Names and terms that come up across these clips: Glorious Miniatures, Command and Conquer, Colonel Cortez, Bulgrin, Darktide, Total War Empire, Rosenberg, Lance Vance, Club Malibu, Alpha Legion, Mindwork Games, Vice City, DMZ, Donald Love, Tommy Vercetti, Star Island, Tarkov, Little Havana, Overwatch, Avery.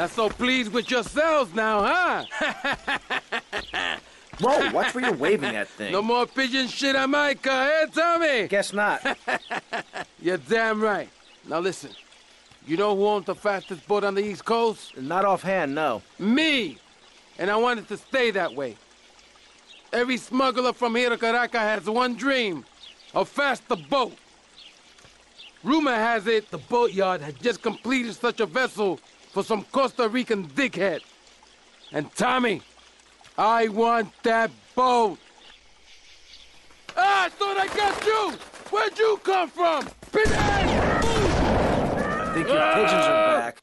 Not so pleased with yourselves now, huh? Whoa, watch where you're waving that thing. No more pigeon shit on my car, eh, Tommy? Guess not. You're damn right. Now listen, you know who owns the fastest boat on the East Coast? Not offhand, no. Me! And I wanted to stay that way. Every smuggler from here to Caracas has one dream, a faster boat. Rumor has it the boatyard had just completed such a vessel for some Costa Rican dickhead. And Tommy, I want that boat. Ah, I thought I got you! Where'd you come from? Pinhead! I think your pigeons are back.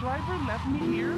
Driver left me here?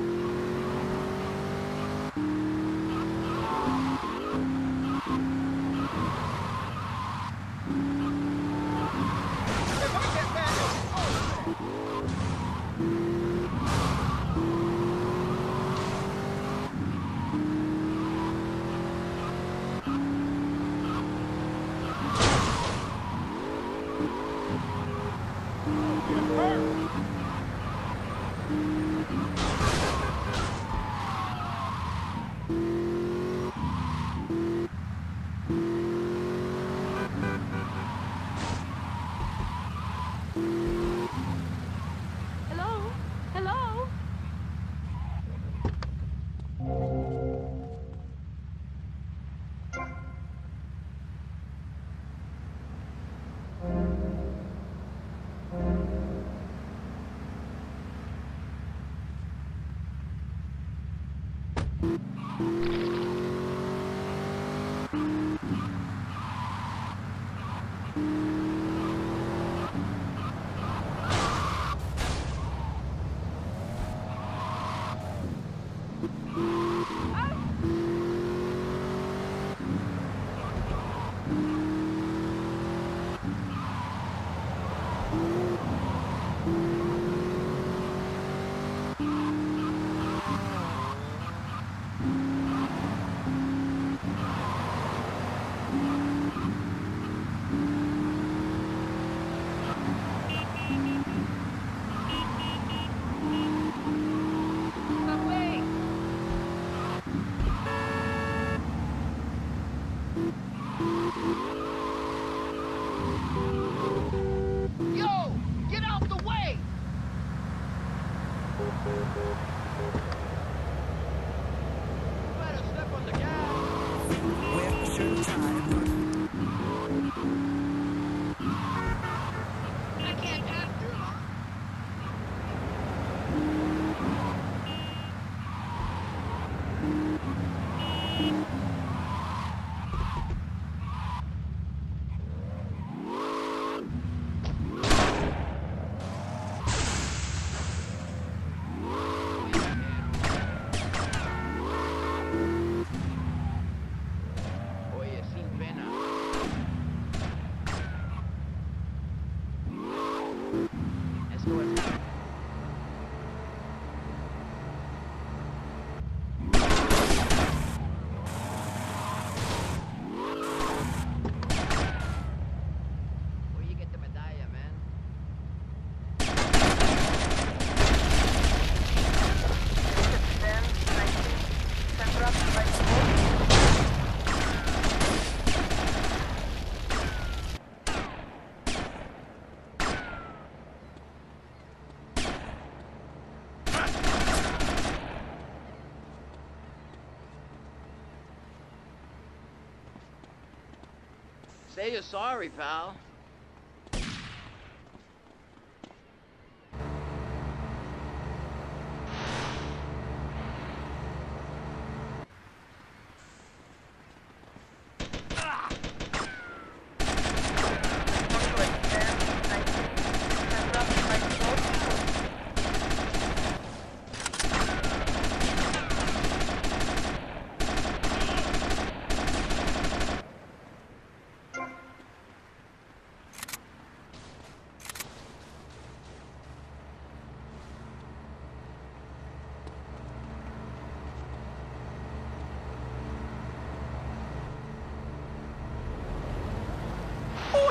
Say you're sorry, pal.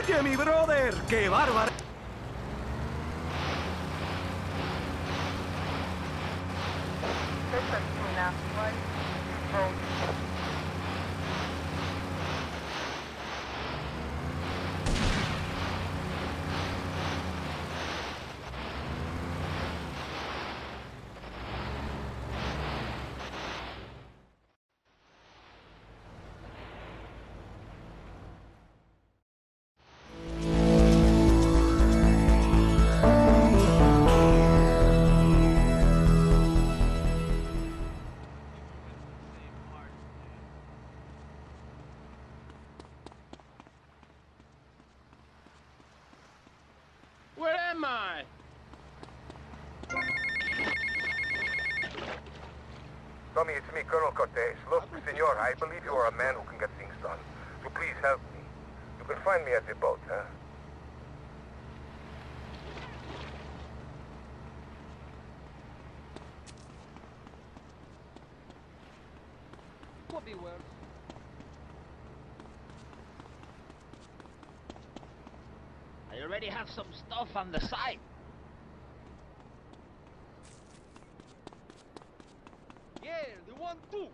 Oye, mi brother, qué bárbaro. Tommy, it's me, Colonel Cortez. Look, senor, I believe you are a man who can get things done. So please help me. You can find me at the boat, huh? Could be worse. I already have some stuff on the side. Two.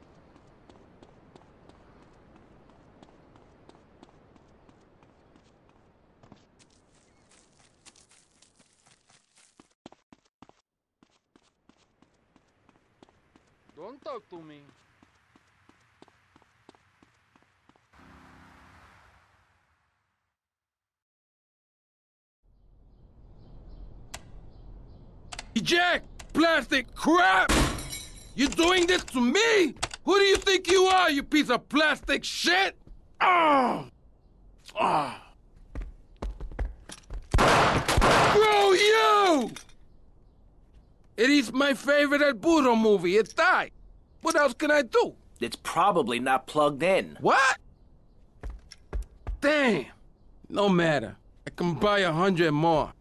Don't talk to me. Eject, plastic crap! You're doing this to me? Who do you think you are, you piece of plastic shit? Oh! Oh! Bro, you! It is my favorite El Burro movie. It's tied. What else can I do? It's probably not plugged in. What? Damn. No matter. I can buy 100 more.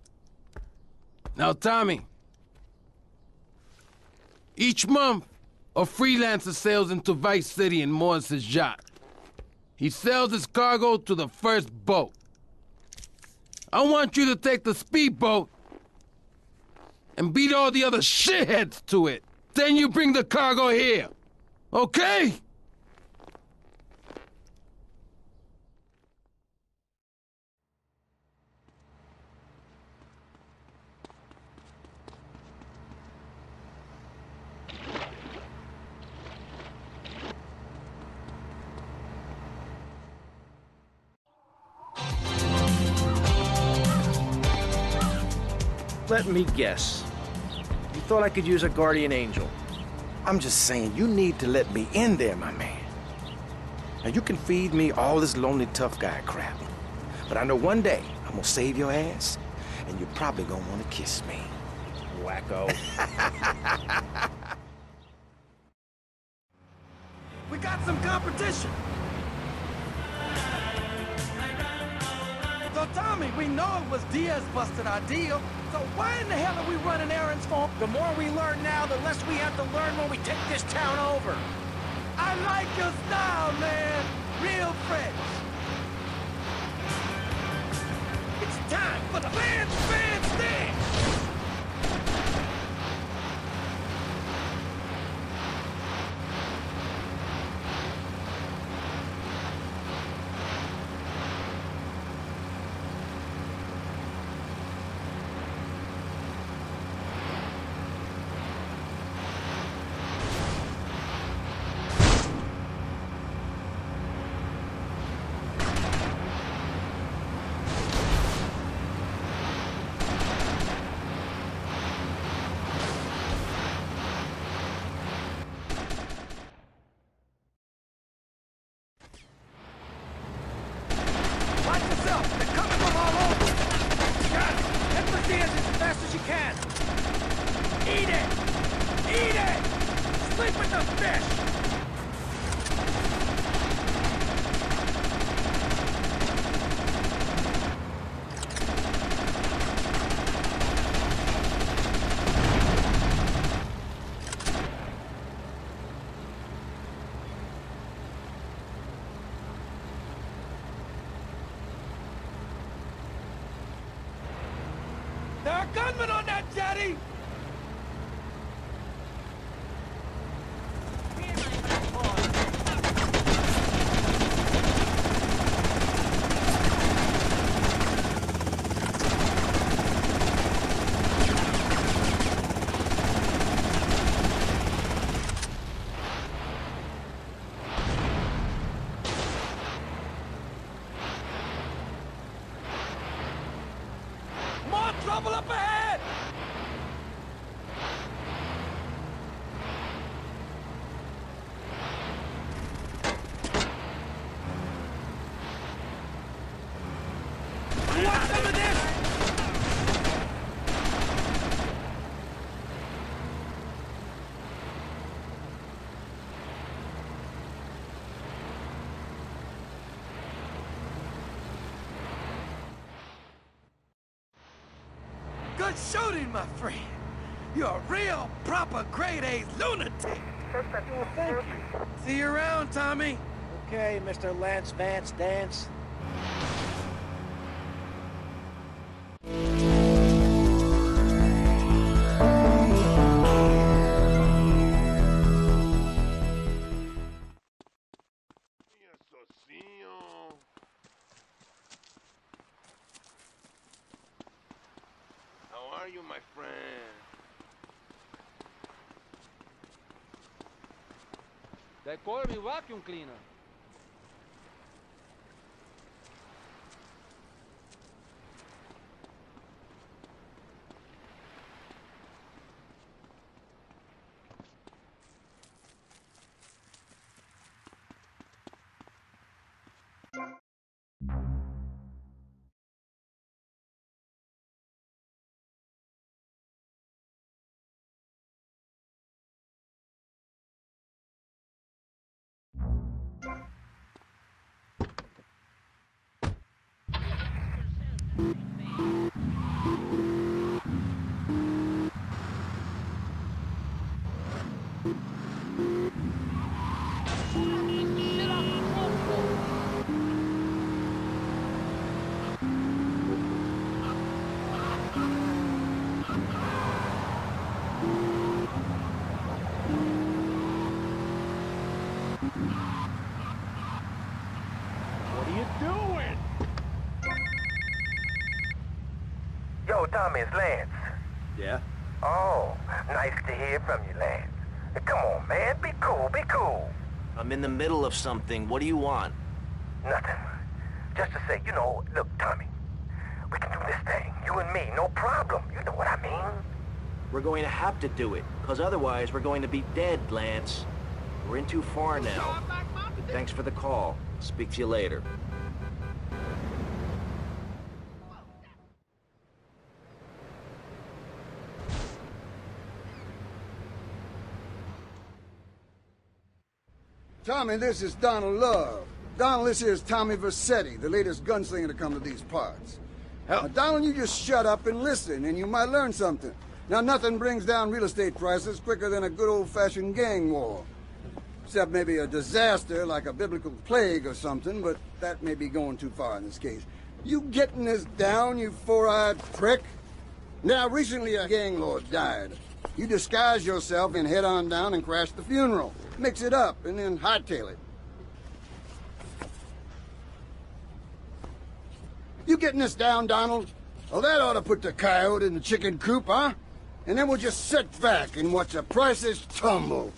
Now, Tommy. Each month, a freelancer sails into Vice City and moors his yacht. He sells his cargo to the first boat. I want you to take the speedboat and beat all the other shitheads to it. Then you bring the cargo here. Okay? Let me guess. You thought I could use a guardian angel. I'm just saying, you need to let me in there, my man. Now, you can feed me all this lonely tough guy crap, but I know one day I'm gonna save your ass, and you're probably gonna wanna kiss me. Wacko. We got some competition! So, Tommy, we know it was Diaz busted our deal. So why in the hell are we running errands for him? The more we learn now, the less we have to learn when we take this town over. I like your style, man. Real French. It's time for the Lance Vance dance. There are gunmen on that jetty! Shooting, my friend. You're a real, proper, grade-A lunatic. Well, thank you. See you around, Tommy. Okay, Mr. Lance Vance Dance. They call me vacuum cleaner. Tommy, it's Lance. Yeah? Oh, nice to hear from you, Lance. Come on, man, be cool, be cool. I'm in the middle of something. What do you want? Nothing. Just to say, you know, look, Tommy, we can do this thing, you and me, no problem. You know what I mean? We're going to have to do it, because otherwise we're going to be dead, Lance. We're in too far now. Thanks for the call. Speak to you later. Tommy, this is Donald Love. Donald, this is Tommy Vercetti, the latest gunslinger to come to these parts. Now, Donald, you just shut up and listen, and you might learn something. Now, nothing brings down real estate prices quicker than a good old-fashioned gang war. Except maybe a disaster like a biblical plague or something, but that may be going too far in this case. You getting this down, you four-eyed prick? Now, recently a gang lord died. You disguise yourself and head on down and crash the funeral. Mix it up and then hightail it. You getting this down, Donald? Well, that ought to put the coyote in the chicken coop, huh? And then we'll just sit back and watch the prices tumble.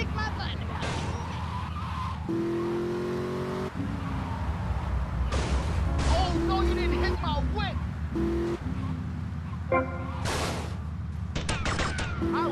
lick my butt about it. Oh no, you didn't hit my whip. I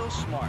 was smart.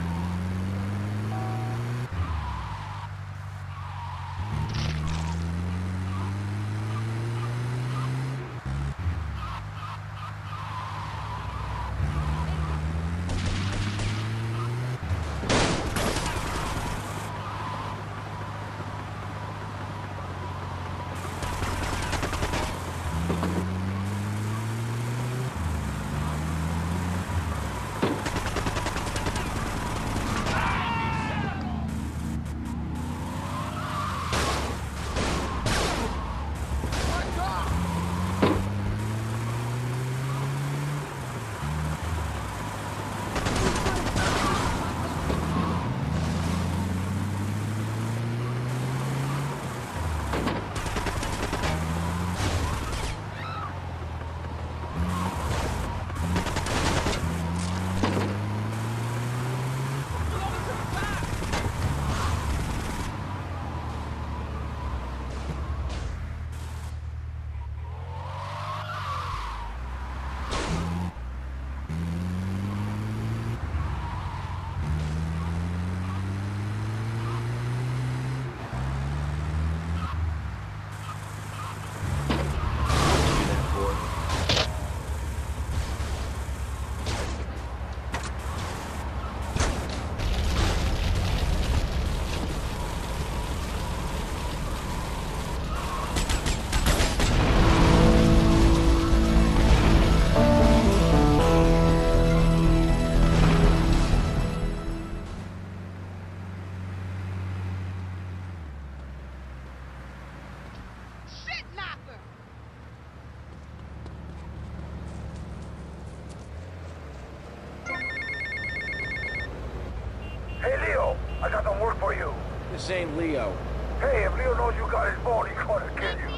Ain't Leo. Hey, if Leo knows you got his phone, he's gonna kill you.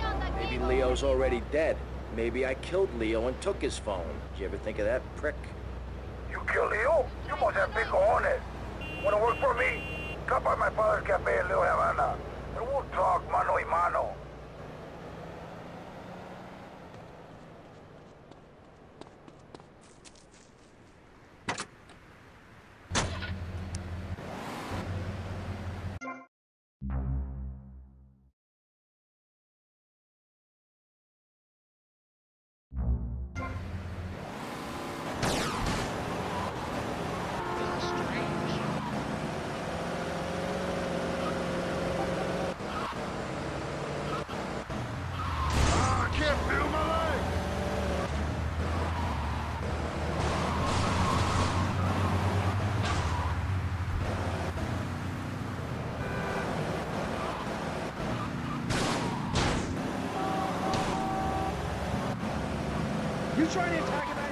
Maybe Leo's already dead. Maybe I killed Leo and took his phone. Did you ever think of that, prick? You killed Leo? You must have big cojones. Wanna work for me? Come by my father's cafe in Little Havana, and we'll talk mano y mano. You trying to attack him?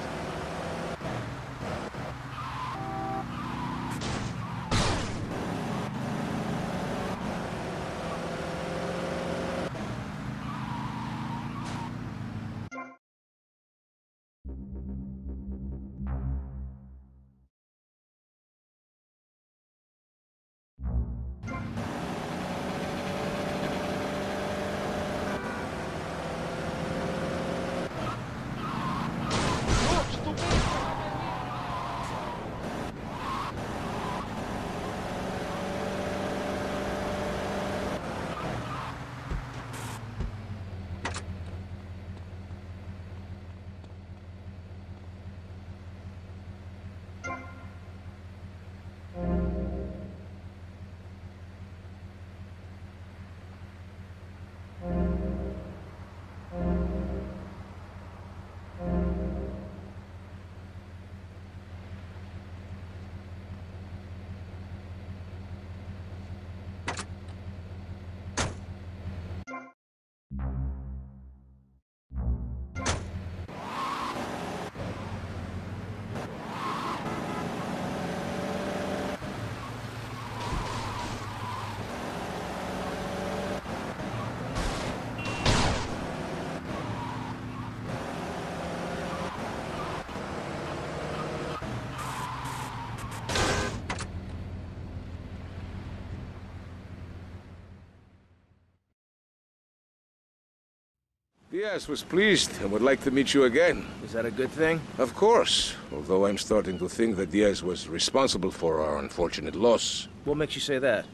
Diaz was pleased and would like to meet you again. Is that a good thing? Of course. Although I'm starting to think that Diaz was responsible for our unfortunate loss. What makes you say that?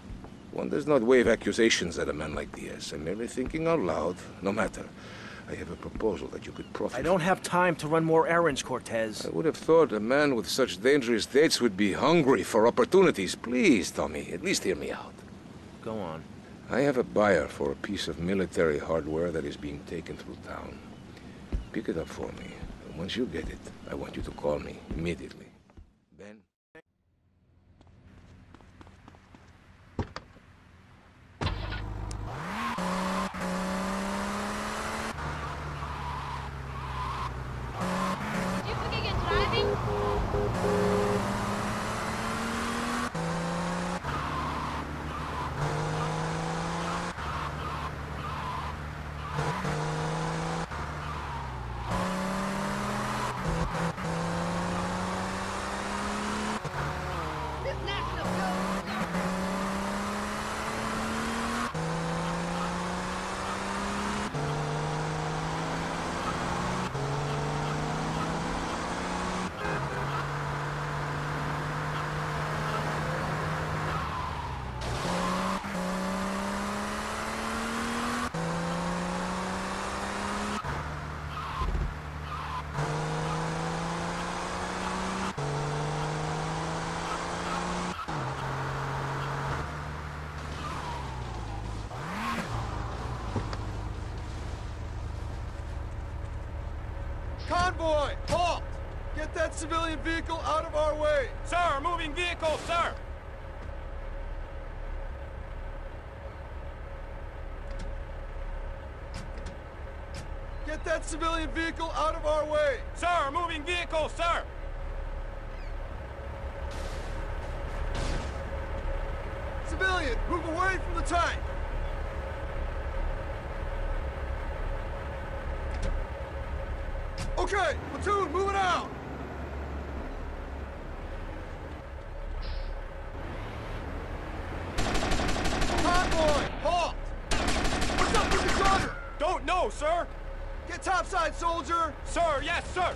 One does not wave accusations at a man like Diaz. I'm merely thinking out loud. No matter. I have a proposal that you could profit. I don't have time to run more errands, Cortez. I would have thought a man with such dangerous dates would be hungry for opportunities. Please, Tommy, at least hear me out. Go on. I have a buyer for a piece of military hardware that is being taken through town. Pick it up for me. And once you get it, I want you to call me immediately. Then... Convoy! Halt! Get that civilian vehicle out of our way! Sir, moving vehicle, sir! Get that civilian vehicle out of our way! Sir, moving vehicle, sir! Civilian, move away from the tank! Okay, platoon, move it out! Convoy, halt! What's up with the gunner? Don't know, sir! Get topside, soldier! Sir, yes, sir!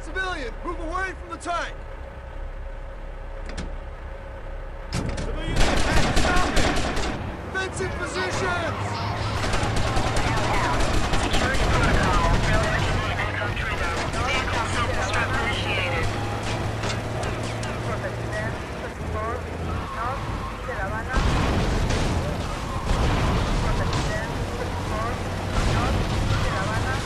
Civilian, move away from the tank! In positions! Security protocol. Relevant incident code trigger. Vehicle self-destruct initiated. Protected. Support. North. Little Havana. Protected. Support. North. Little Havana.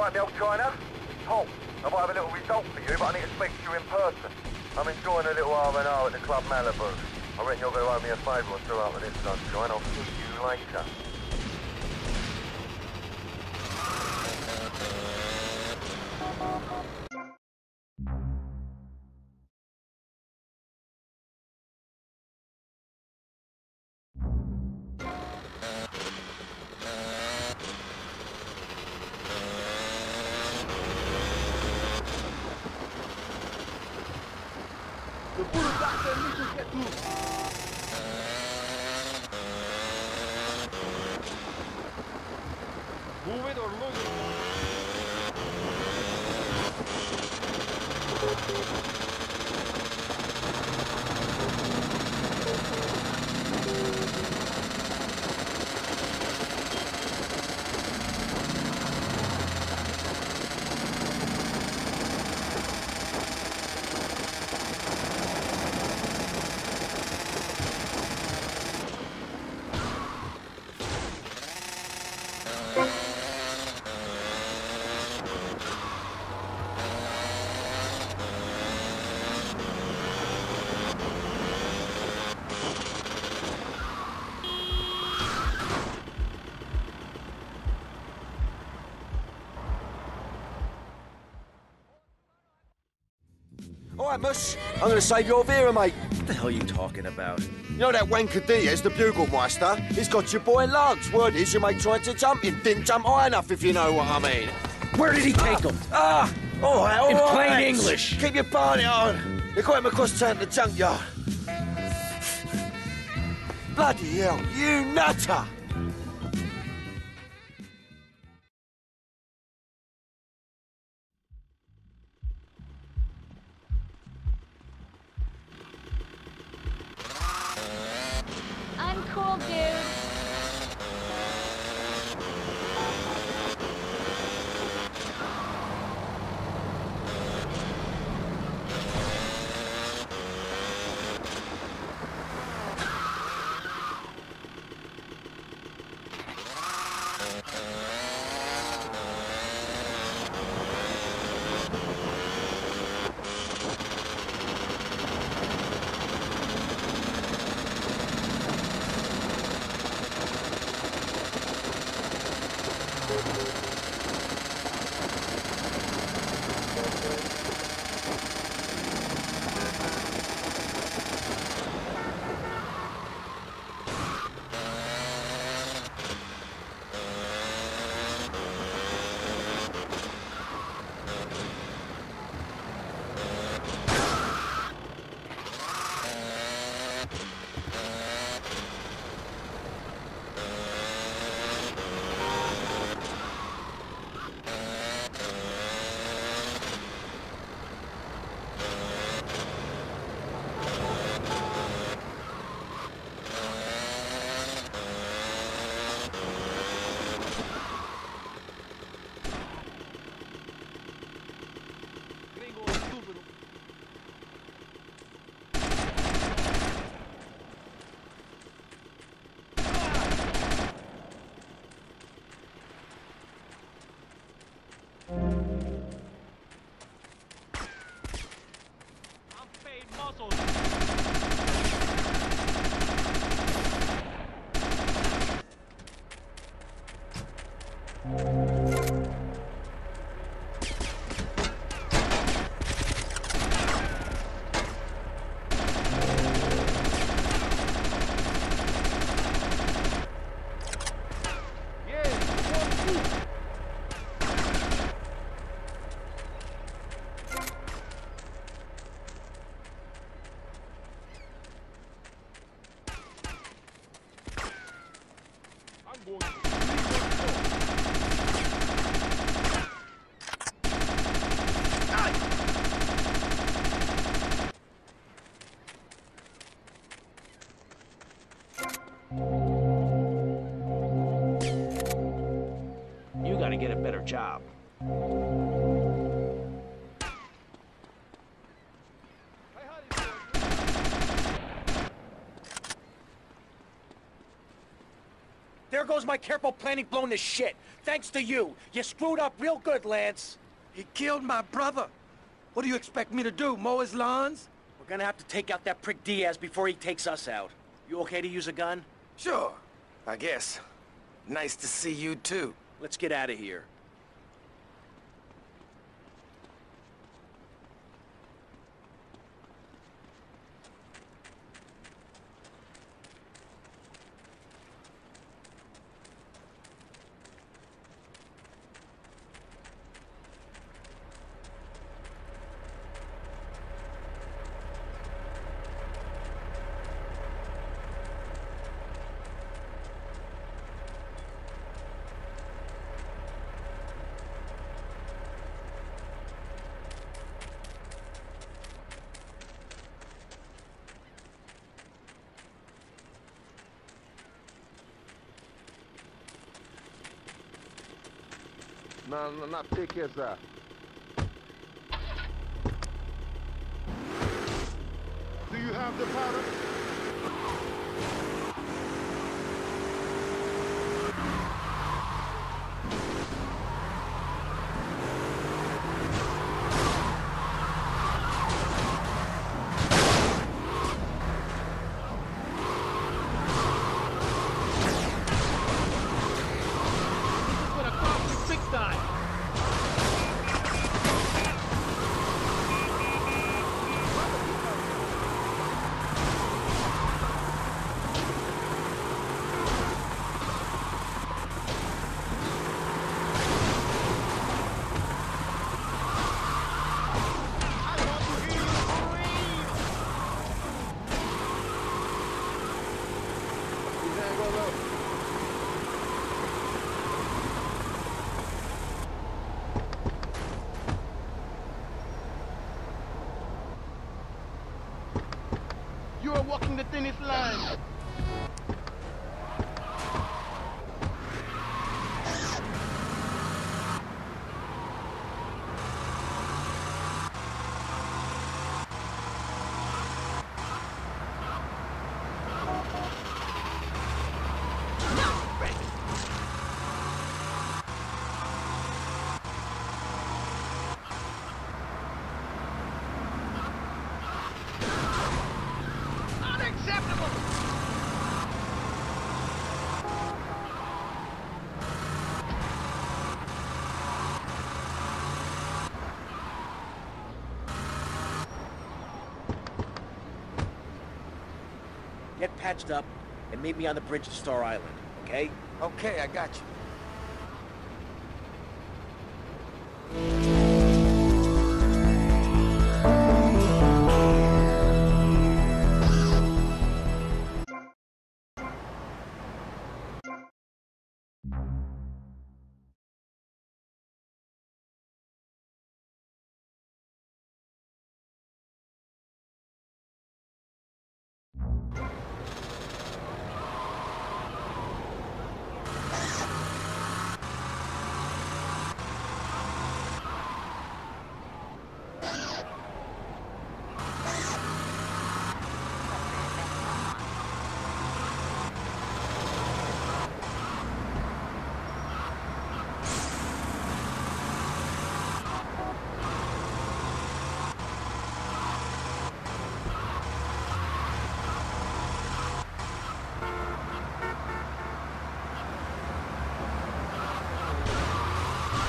Right, Bell China. Tom, I might have a little result for you, but I need to speak to you in person. I'm enjoying a little R&R at the Club Malibu. I reckon you'll go owe me a favour or two after this lunchtime. I'll see you later. Move it or lose it. Alright, Mush, I'm going to save your Vera, mate. What the hell are you talking about? You know that wanker Diaz, the Buglemaster? He's got your boy lugs. Word is your mate tried to jump him. Didn't jump high enough, if you know what I mean. Where did he take him? All right. In plain English. Keep your party on. They got him across town to the junkyard. Bloody hell, you nutter! Job. There goes my careful planning blown to shit. Thanks to you. You screwed up real good, Lance. You killed my brother. What do you expect me to do, mow his lawns? We're gonna have to take out that prick Diaz before he takes us out. You okay to use a gun? Sure, I guess. Nice to see you too. Let's get out of here. No pick his up. Do you have the powder? Walking the thinnest line. Get patched up and meet me on the bridge to Star Island, okay? Okay, I got you.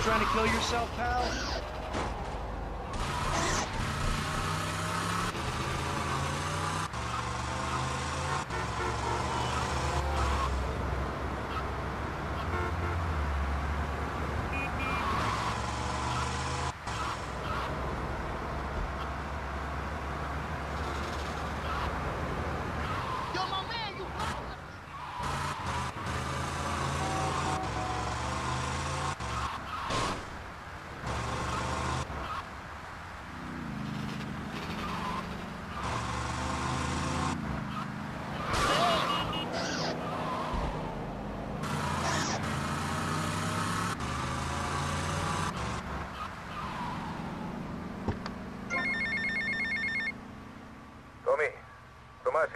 Trying to kill yourself, pal?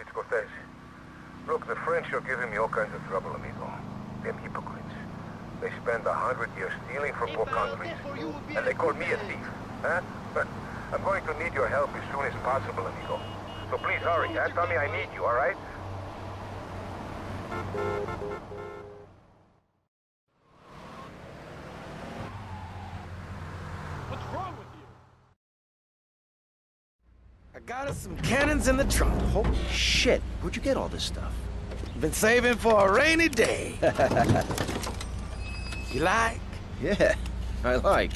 It's Cortez. Look, the French are giving me all kinds of trouble, amigo. Them hypocrites. They spend 100 years stealing from poor countries, and they call me a thief. Huh? But I'm going to need your help as soon as possible, amigo. So please hurry, huh? Tommy, I need you, all right? What's wrong with you? I got us some cannons in the trunk. Holy shit, where'd you get all this stuff? Been saving for a rainy day. You like? Yeah, I like.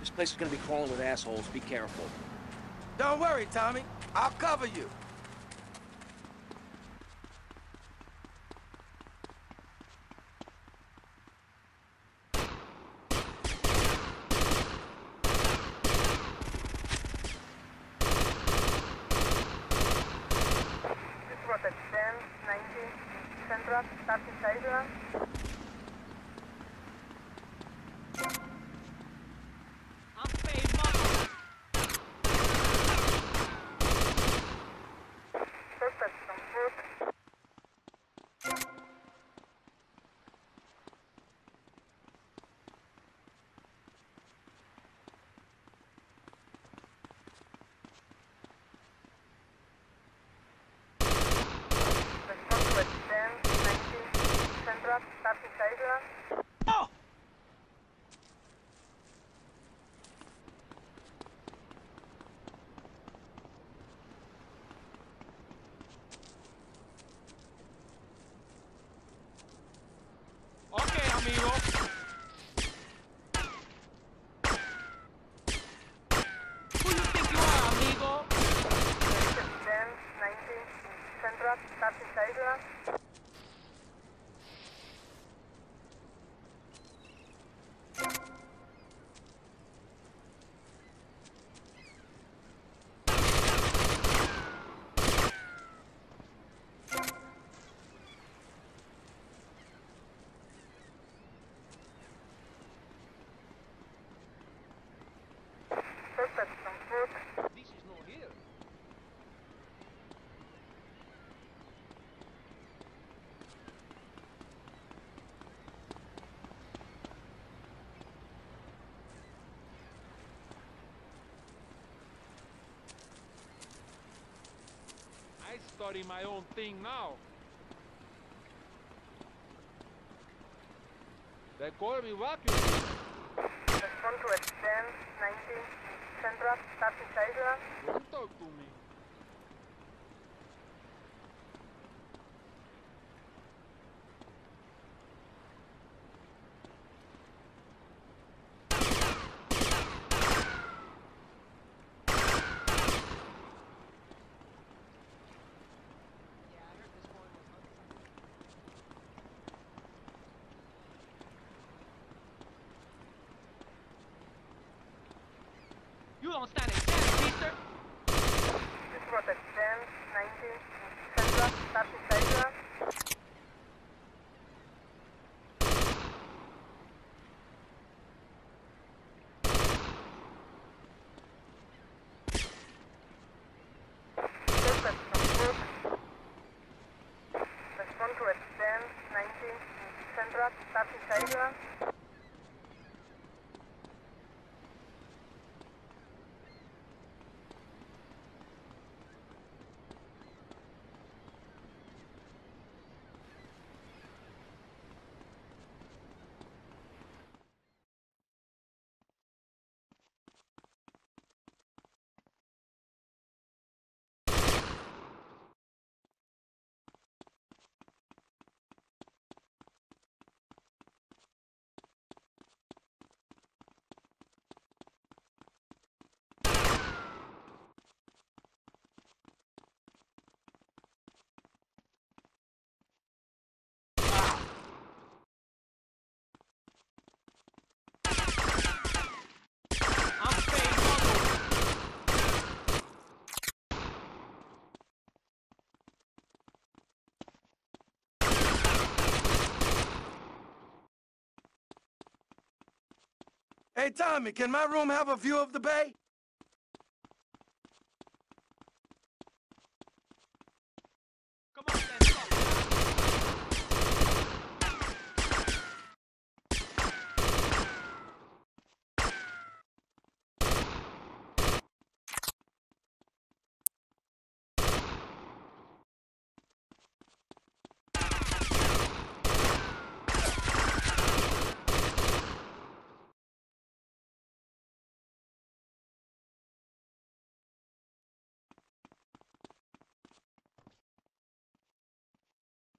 This place is gonna be crawling with assholes. Be careful. Don't worry, Tommy. I'll cover you. I study my own thing now. They call me vacuum. Respond to extend 19 Central, starting Island. Don't talk to me. Don't stand a chance, Peter. This was at 10, 19, Central, starting Tiger. Perfect from Brook. Respond to at 10, 19, Central, starting Tiger. Hey, Tommy, can my room have a view of the bay? Come on, let's go.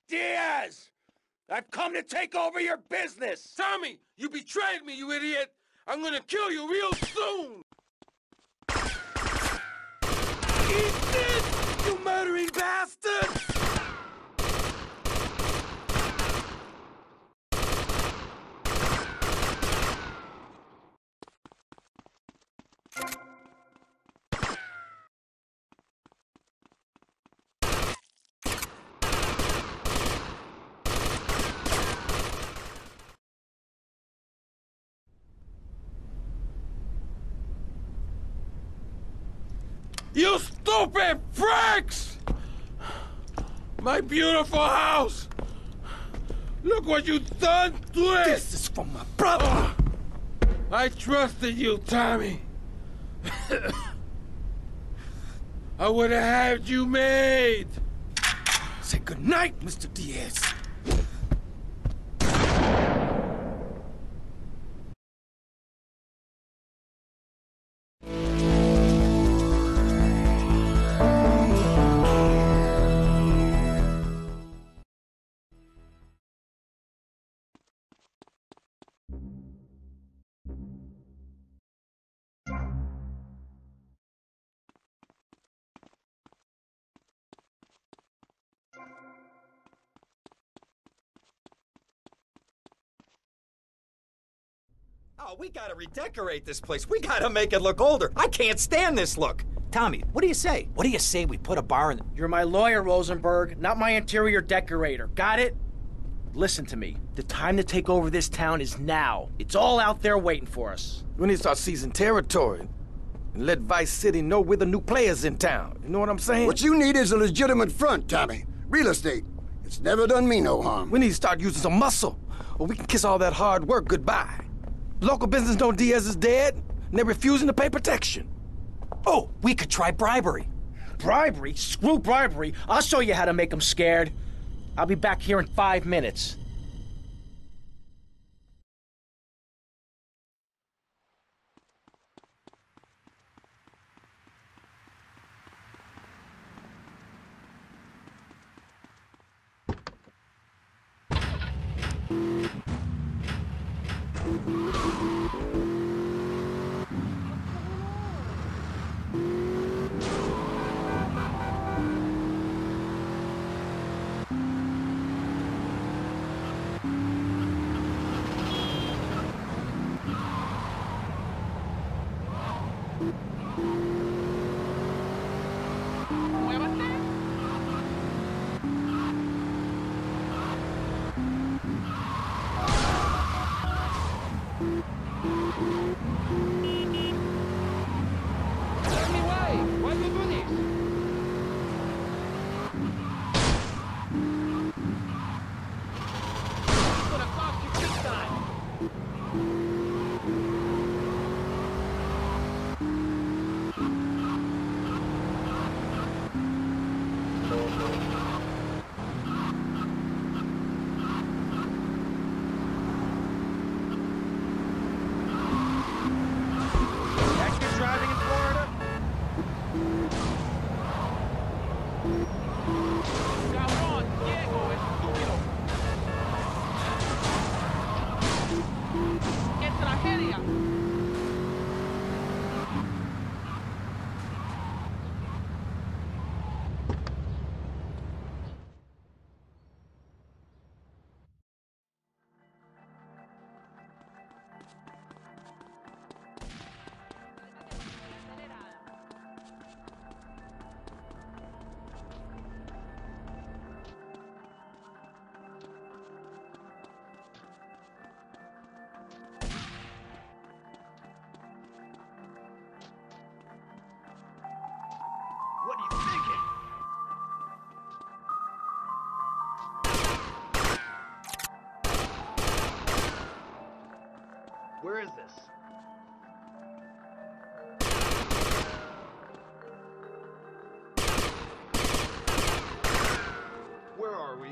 Diaz! I've come to take over your business! Tommy! You betrayed me, you idiot! I'm gonna kill you real soon! Eat this, you murdering bastard! You stupid pricks! My beautiful house! Look what you done to it! This is for my brother! I trusted you, Tommy. I would have had you made. Say goodnight, Mr. Diaz. Oh, we gotta redecorate this place. We gotta make it look older. I can't stand this look. Tommy, what do you say? What do you say we put a bar in the... You're my lawyer, Rosenberg, not my interior decorator. Got it? Listen to me. The time to take over this town is now. It's all out there waiting for us. We need to start seizing territory and let Vice City know we're the new players in town. You know what I'm saying? What you need is a legitimate front, Tommy. Real estate. It's never done me no harm. We need to start using some muscle, or we can kiss all that hard work goodbye. Local business know Diaz is dead, and they're refusing to pay protection. Oh, we could try bribery. Bribery? Screw bribery. I'll show you how to make them scared. I'll be back here in 5 minutes. Where is this? Where are we?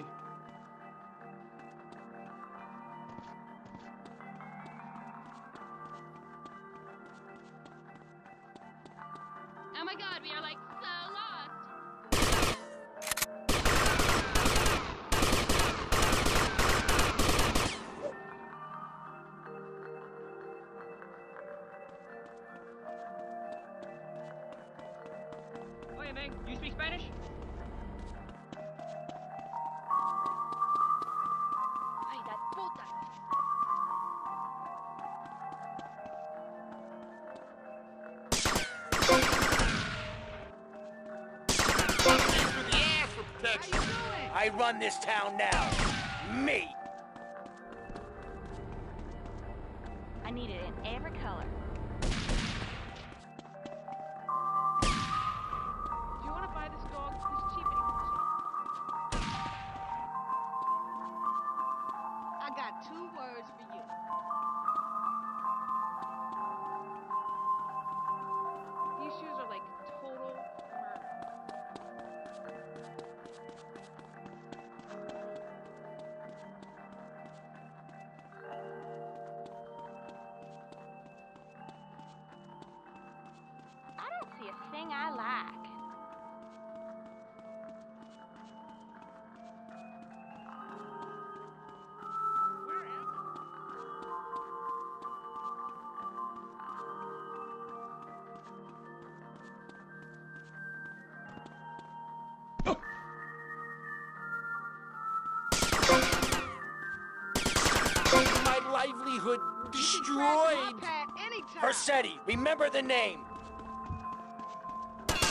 Oh my God, we are like so lost. You speak Spanish? Ay, that puta. Yeah, protection. I run this town now. Me. I need it in every color. livelihood destroyed. Vercetti, remember the name. Tommy,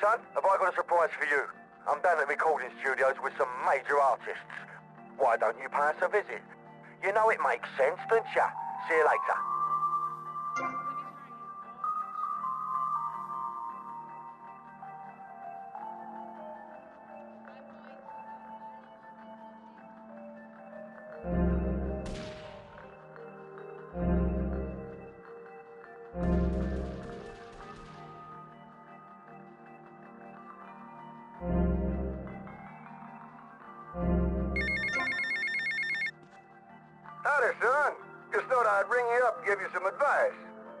son, have I got a surprise for you. I'm down at recording studios with some major artists. Why don't you pay us a visit? You know it makes sense, don't ya? See you later.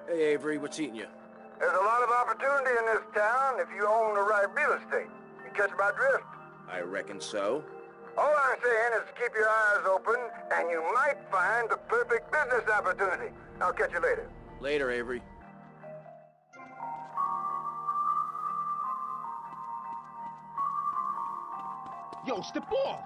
Hey, Avery, what's eating you? There's a lot of opportunity in this town if you own the right real estate. You catch my drift? I reckon so. All I'm saying is keep your eyes open, and you might find the perfect business opportunity. I'll catch you later. Later, Avery. Yo, step off!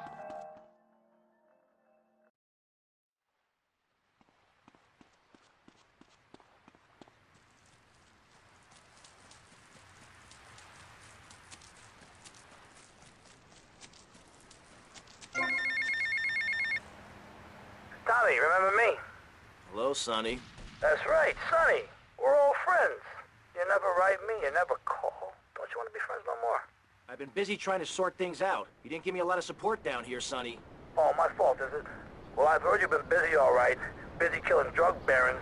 Remember me? Hello, Sonny. That's right, Sonny. We're all friends. You never write me, you never call. Don't you want to be friends no more? I've been busy trying to sort things out. You didn't give me a lot of support down here, Sonny. Oh, my fault, is it? Well, I've heard you've been busy, all right. Busy killing drug barons.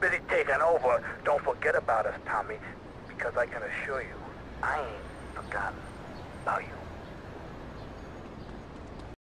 Busy taking over. Don't forget about us, Tommy. Because I can assure you, I ain't forgotten about you.